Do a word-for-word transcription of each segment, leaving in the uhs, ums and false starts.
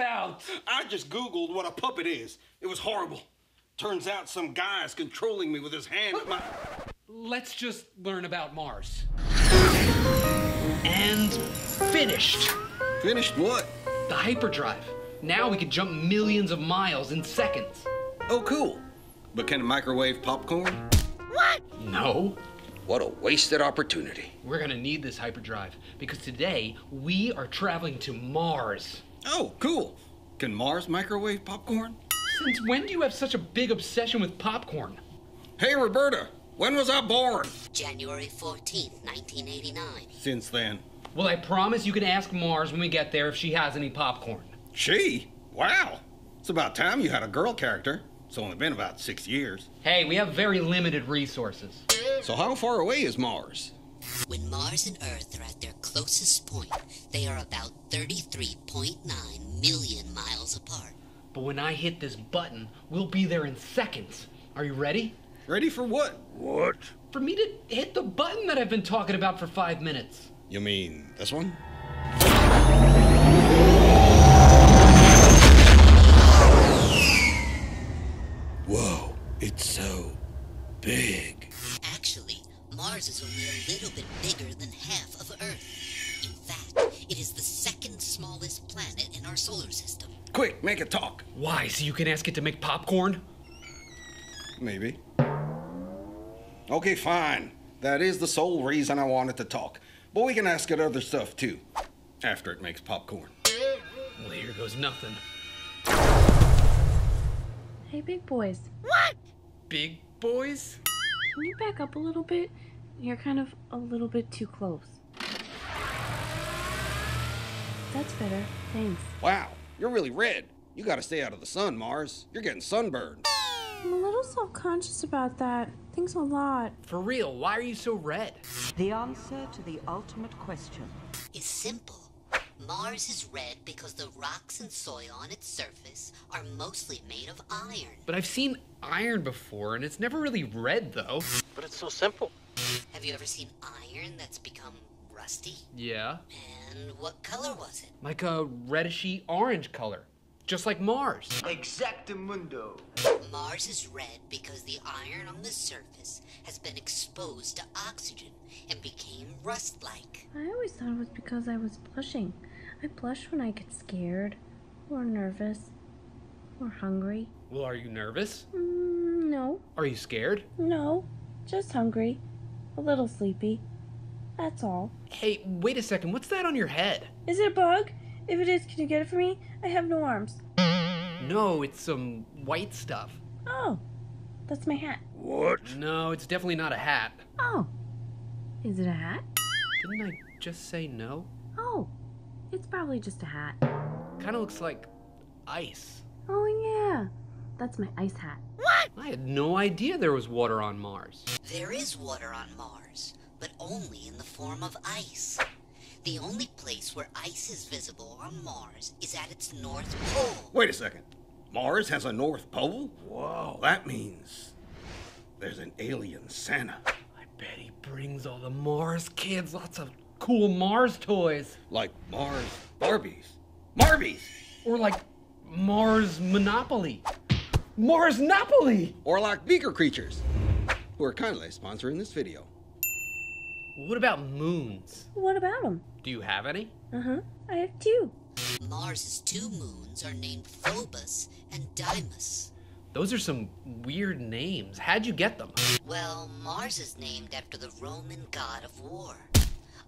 about? I just Googled what a puppet is. It was horrible. Turns out some guy is controlling me with his hand. At my... Let's just learn about Mars. And finished. Finished what? The hyperdrive. Now we can jump millions of miles in seconds. Oh, cool. But can a microwave popcorn? What? No. What a wasted opportunity. We're gonna need this hyperdrive because today we are traveling to Mars. Oh, cool. Can Mars microwave popcorn? Since when do you have such a big obsession with popcorn? Hey, Roberta, when was I born? January fourteenth, nineteen eighty-nine. Since then. Well, I promise you can ask Mars when we get there if she has any popcorn. She? Wow. It's about time you had a girl character. It's only been about six years. Hey, we have very limited resources. So how far away is Mars? When Mars and Earth are at their closest point, they are about thirty-three point nine million miles apart. But when I hit this button, we'll be there in seconds. Are you ready? Ready for what? What? For me to hit the button that I've been talking about for five minutes. You mean this one? Whoa, it's so big. Actually, Mars is only a little bit bigger than half of Earth. In fact, it is the second smallest planet in our solar system. Quick, make it talk. Why? So you can ask it to make popcorn? Maybe. Okay, fine. That is the sole reason I wanted to talk. But we can ask it other stuff, too. After it makes popcorn. Well, here goes nothing. Hey, big boys. What? Big boys? Can you back up a little bit? You're kind of a little bit too close. That's better. Thanks. Wow. You're really red. You gotta stay out of the sun, Mars. You're getting sunburned. I'm a little self-conscious about that. Thanks a lot. For real, why are you so red? The answer to the ultimate question is simple. Mars is red because the rocks and soil on its surface are mostly made of iron. But I've seen iron before, and it's never really red, though. But it's so simple. Have you ever seen iron that's become rusty? Yeah. And what color was it? Like a reddishy orange color, just like Mars. Exactamundo. Mars is red because the iron on the surface has been exposed to oxygen and became rust-like. I always thought it was because I was blushing. I blush when I get scared, or nervous, or hungry. Well, are you nervous? Mm, no. Are you scared? No, just hungry, a little sleepy. That's all. Hey, wait a second. What's that on your head? Is it a bug? If it is, can you get it for me? I have no arms. No, it's some white stuff. Oh, that's my hat. What? No, it's definitely not a hat. Oh, is it a hat? Didn't I just say no? Oh, it's probably just a hat. Kind of looks like ice. Oh, yeah. That's my ice hat. What? I had no idea there was water on Mars. There is water on Mars, but only in the form of ice. The only place where ice is visible on Mars is at its north pole. Wait a second. Mars has a north pole? Whoa, that means there's an alien Santa. I bet he brings all the Mars kids lots of cool Mars toys. Like Mars Barbies. Marbies! Or like Mars Monopoly. Mars-nopoly! Or like Beaker Creatures, who are kindly sponsoring this video. What about moons? What about them? Do you have any? Uh-huh. I have two. Mars's two moons are named Phobos and Deimos. Those are some weird names. How'd you get them? Well, Mars is named after the Roman god of war.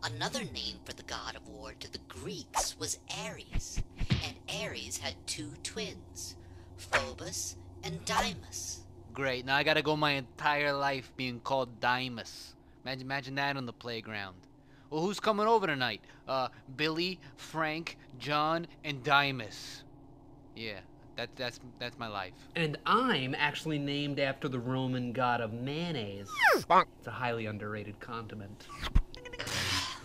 Another name for the god of war to the Greeks was Ares. And Ares had two twins, Phobos and Deimos. Great. Now I gotta go my entire life being called Deimos. Imagine, imagine that on the playground. Well, who's coming over tonight? Uh, Billy, Frank, John, and Deimos. Yeah, that, that's, that's my life. And I'm actually named after the Roman god of mayonnaise. It's a highly underrated condiment.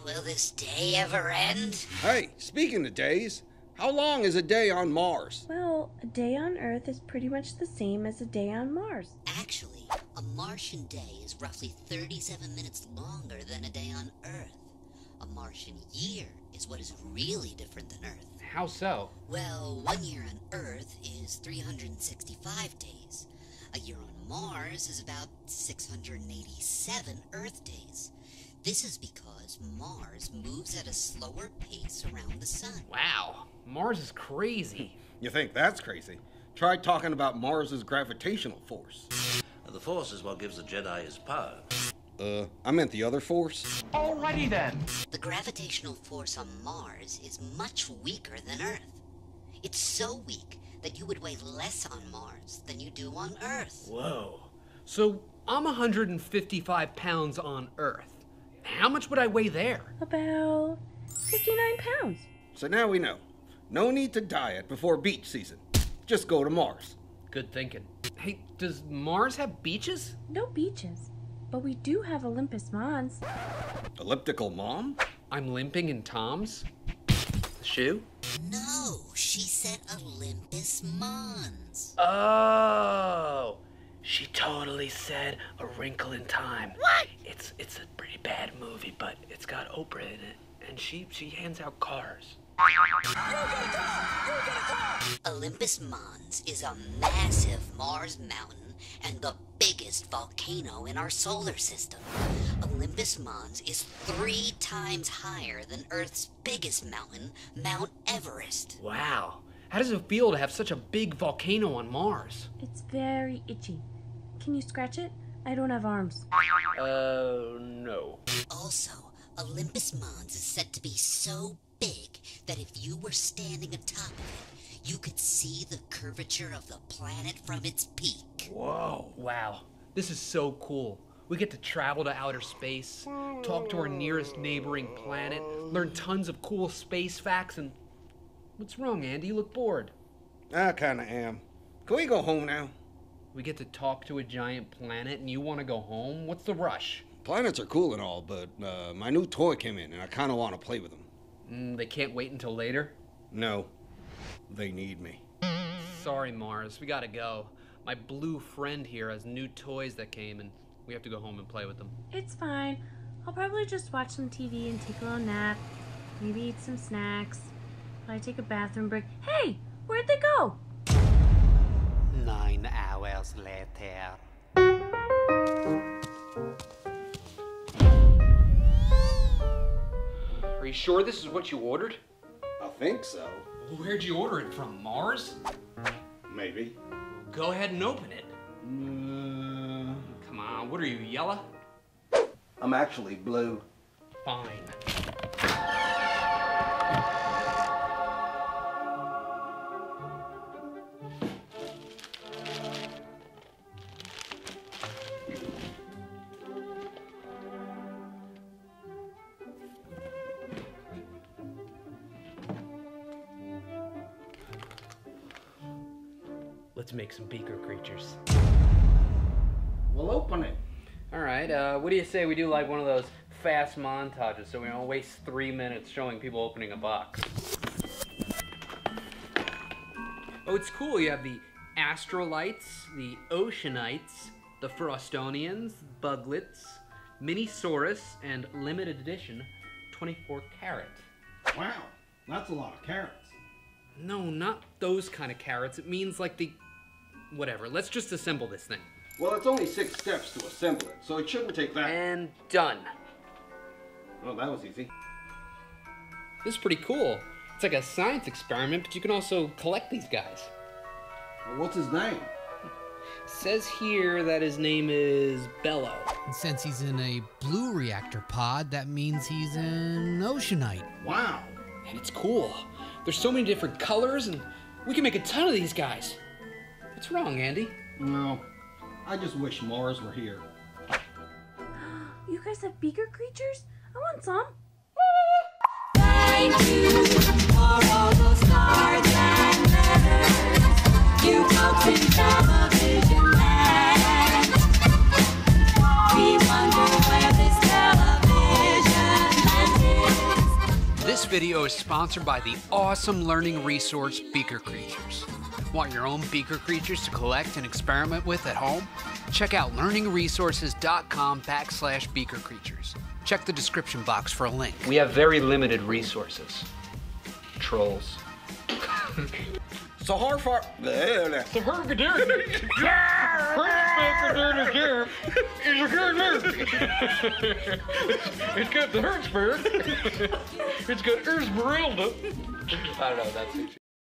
Will this day ever end? Hey, speaking of days, how long is a day on Mars? Well, a day on Earth is pretty much the same as a day on Mars. Actually, a Martian day is roughly thirty-seven minutes longer than a day on Earth. A Martian year is what is really different than Earth. How so? Well, one year on Earth is three hundred sixty-five days. A year on Mars is about six hundred eighty-seven Earth days. This is because Mars moves at a slower pace around the sun. Wow, Mars is crazy. You think that's crazy? Try talking about Mars's gravitational force. The force is what gives the Jedi his power. Uh, I meant the other force. Alrighty then. The gravitational force on Mars is much weaker than Earth. It's so weak that you would weigh less on Mars than you do on Earth. Whoa. So I'm one hundred fifty-five pounds on Earth. How much would I weigh there? About fifty-nine pounds. So now we know. No need to diet before beach season. Just go to Mars. Good thinking. Hey, does Mars have beaches? No beaches, but we do have Olympus Mons. Elliptical Mom? I'm limping in Tom's? Shoe? No, she said Olympus Mons. Oh, she totally said A Wrinkle in Time. What? It's it's a pretty bad movie, but it's got Oprah in it, and she she hands out cars. Go get a car! Go get a car! Olympus Mons is a massive Mars mountain and the biggest volcano in our solar system. Olympus Mons is three times higher than Earth's biggest mountain, Mount Everest. Wow. How does it feel to have such a big volcano on Mars? It's very itchy. Can you scratch it? I don't have arms. Uh, no. Also, Olympus Mons is said to be so big that if you were standing atop of it, you could see the curvature of the planet from its peak. Whoa. Wow. This is so cool. We get to travel to outer space, talk to our nearest neighboring planet, learn tons of cool space facts, and... What's wrong, Andy? You look bored. I kinda am. Can we go home now? We get to talk to a giant planet and you want to go home? What's the rush? Planets are cool and all, but uh, my new toy came in and I kinda want to play with them. Mm, they can't wait until later? No. They need me. Sorry, Mars. We gotta go. My blue friend here has new toys that came, and we have to go home and play with them. It's fine. I'll probably just watch some T V and take a little nap. Maybe eat some snacks. Probably take a bathroom break. Hey! Where'd they go? Nine hours later. Are you sure this is what you ordered? I think so. Where'd you order it from, Mars? Maybe. Go ahead and open it. Uh, Come on, what are you, yellow? I'm actually blue. Fine. Let's make some Beaker Creatures. We'll open it. All right, uh, what do you say we do like one of those fast montages so we don't waste three minutes showing people opening a box? Oh, it's cool. You have the Astrolites, the Oceanites, the Frostonians, Buglets, Minisaurus, and limited edition twenty-four carat. Wow, that's a lot of carrots. No, not those kind of carrots. It means like the... Whatever, let's just assemble this thing. Well, it's only six steps to assemble it, so it shouldn't take that... And done. Well, that was easy. This is pretty cool. It's like a science experiment, but you can also collect these guys. Well, what's his name? It says here that his name is Bello. And since he's in a blue reactor pod, that means he's an Oceanite. Wow. And it's cool. There's so many different colors, and we can make a ton of these guys. What's wrong, Andy? No, I just wish Mars were here. You guys have Beaker Creatures? I want some. Thank you for all those stars and letters. You folks in television land. We wonder where this television land is. This video is sponsored by the awesome learning resource Beaker Creatures. Want your own Beaker Creatures to collect and experiment with at home? Check out learning resources dot com backslash Beaker Creatures. Check the description box for a link. We have very limited resources. Trolls. So hard for so hard is a it's got the Hertzberg. It's got Erzberelda. I don't know. That's it.